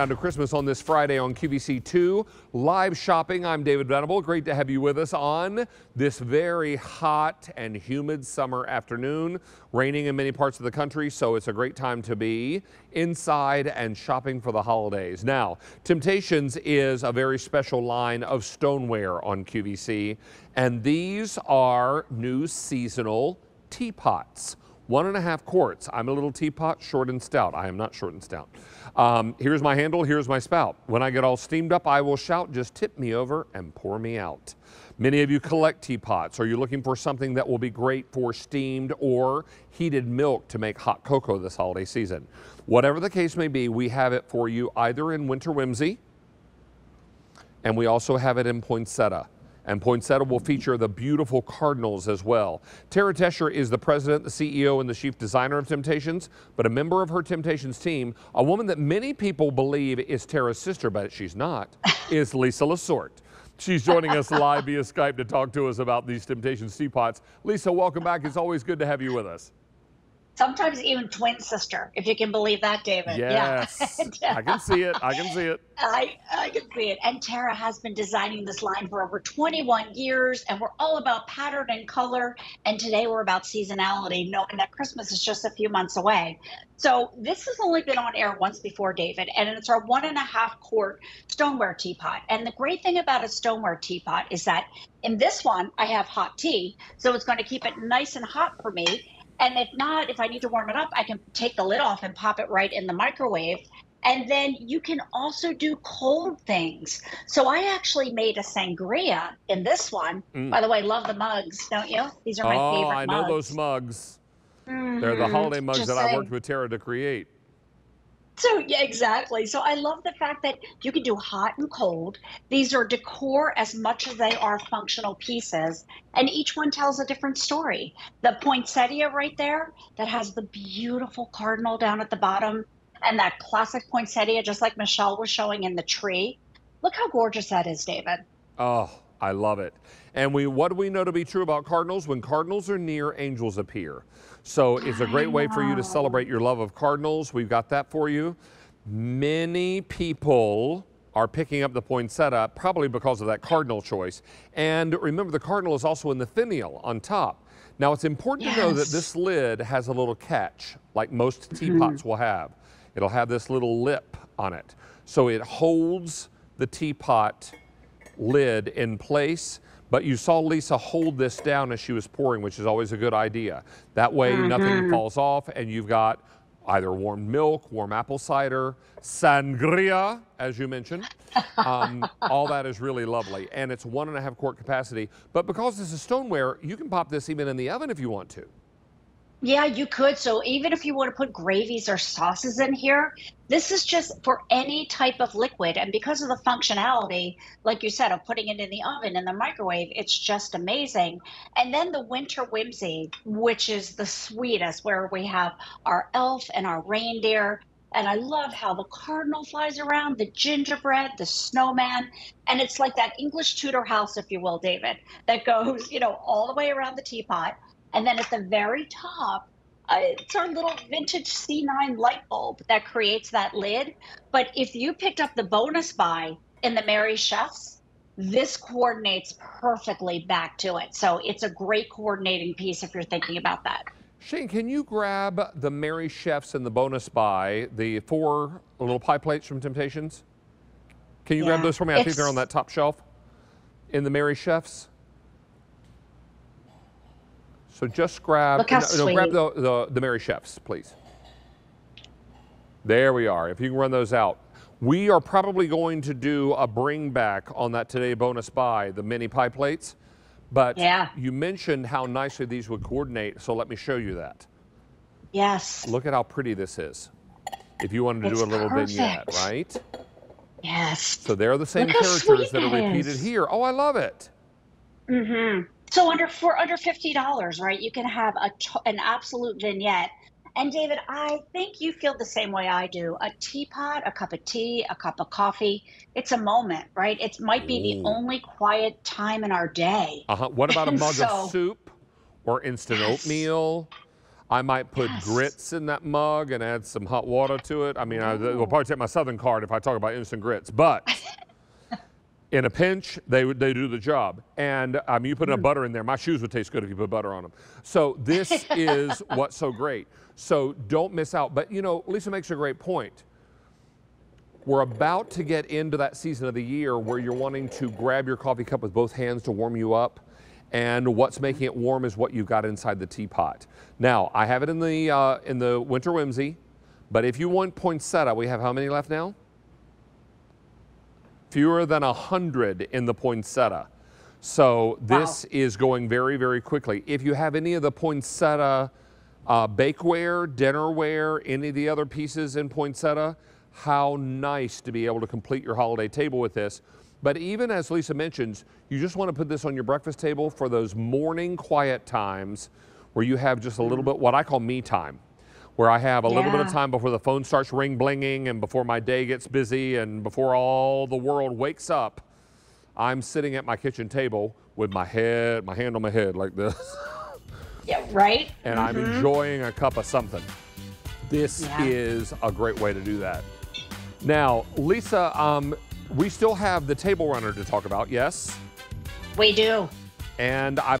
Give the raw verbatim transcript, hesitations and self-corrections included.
Down to Christmas on this Friday on Q V C two live shopping. I'm David Venable. Great to have you with us on this very hot and humid summer afternoon. Raining in many parts of the country, so it's a great time to be inside and shopping for the holidays. Now, Temptations is a very special line of stoneware on Q V C, and these are new seasonal teapots. One and a half quarts. I'm a little teapot, short and stout. I am not short and stout. Um, here's my handle, here's my spout. When I get all steamed up, I will shout, just tip me over and pour me out. Many of you collect teapots. Are you looking for something that will be great for steamed or heated milk to make hot cocoa this holiday season? Whatever the case may be, we have it for you either in Winter Whimsy, and we also have it in Poinsettia. And Poinsettia will feature the beautiful cardinals as well. Tara Tescher is the president, the C E O, and the chief designer of Temptations, but a member of her Temptations team, a woman that many people believe is Tara's sister, but she's not, is Lisa Lasort. She's joining us live via Skype to talk to us about these Temptations teapots. Lisa, welcome back. It's always good to have you with us. Sometimes even twin sister, if you can believe that, David. Yes. Yeah. I can see it. I can see it. I, I can see it. And Tara has been designing this line for over twenty-one years, and we're all about pattern and color. And today we're about seasonality, knowing that Christmas is just a few months away. So this has only been on air once before, David, and it's our one and a half quart stoneware teapot. And the great thing about a stoneware teapot is that in this one, I have hot tea, so it's going to keep it nice and hot for me. And if not, if I need to warm it up, I can take the lid off and pop it right in the microwave. And then you can also do cold things. So I actually made a sangria in this one. Mm. By the way, love the mugs, don't you? These are my oh, favorite I mugs. I know those mugs. Mm-hmm. They're the holiday mugs Just that saying. I worked with Tara to create. So, yeah, exactly. So I love the fact that you can do hot and cold. These are decor as much as they are functional pieces, and each one tells a different story. The poinsettia right there that has the beautiful cardinal down at the bottom, and that classic poinsettia, just like Michelle was showing in the tree. Look how gorgeous that is, David. Oh, I love it. And we, what do we know to be true about cardinals? When cardinals are near, angels appear. So it's a great way for you to celebrate your love of cardinals. We've got that for you. Many people are picking up the poinsettia, probably because of that cardinal choice. And remember, the cardinal is also in the finial on top. Now, it's important yes. to know that this lid has a little catch, like most teapots mm-hmm. will have. It'll have this little lip on it. So it holds the teapot lid in place, but you saw Lisa hold this down as she was pouring, which is always a good idea. That way mm-hmm. nothing falls off, and you've got either warm milk, warm apple cider, sangria, as you mentioned. Um, all that is really lovely, and it's one and a half quart capacity. But because this is stoneware, you can pop this even in the oven if you want to. Yeah, you could. So even if you want to put gravies or sauces in here, this is just for any type of liquid. And because of the functionality, like you said, of putting it in the oven, in the microwave, it's just amazing. And then the Winter Whimsy, which is the sweetest, where we have our elf and our reindeer. And I love how the cardinal flies around, the gingerbread, the snowman. And it's like that English Tudor house, if you will, David, that goes, you know, all the way around the teapot. And then at the very top, uh, it's our little vintage C nine light bulb that creates that lid. But if you picked up the bonus buy in the Merry Chefs, this coordinates perfectly back to it. So it's a great coordinating piece if you're thinking about that. Shane, can you grab the Merry Chefs and the bonus buy, the four little pie plates from Temptations? Can you yeah, grab those for me? I think they're on that top shelf in the Merry Chefs. So just grab, no, no, grab the, the, the Merry Chefs, please. There we are. If you can run those out. We are probably going to do a bring back on that today bonus buy, the mini pie plates. But yeah. you mentioned how nicely these would coordinate, so let me show you that. Yes. Look at how pretty this is. If you wanted to it's do a little perfect. vignette, right? Yes. So they're the same characters that, that are repeated here. Oh, I love it. Mm-hmm. So under for under fifty dollars, right, you can have a t an absolute vignette. And David, I think you feel the same way I do. A teapot, a cup of tea, a cup of coffee. It's a moment, right? It might be Ooh. the only quiet time in our day. Uh-huh. What about a mug so, of soup or instant yes. oatmeal? I might put yes. grits in that mug and add some hot water to it. I mean, I, it will probably take my Southern card if I talk about instant grits, but in a pinch, they they do the job. And I mean, you put enough butter in there, my shoes would taste good if you put butter on them. So this is what's so great. So don't miss out. But you know, Lisa makes a great point. We're about to get into that season of the year where you're wanting to grab your coffee cup with both hands to warm you up. And what's making it warm is what you've got inside the teapot. Now, I have it in the, uh, in the Winter Whimsy, but if you want poinsettia, we have how many left now? Fewer than one hundred in the poinsettia. So this wow. is going very, very quickly. If you have any of the poinsettia uh, bakeware, dinnerware, any of the other pieces in poinsettia, how nice to be able to complete your holiday table with this. But even as Lisa mentions, you just want to put this on your breakfast table for those morning quiet times where you have just a little bit, what I call me time, where I have a yeah. little bit of time before the phone starts ring blinging and before my day gets busy and before all the world wakes up, I'm sitting at my kitchen table with my head, my hand on my head like this. Yeah, right? And mm-hmm. I'm enjoying a cup of something. This yeah. is a great way to do that. Now, Lisa, um, we still have the table runner to talk about, yes? We do. And I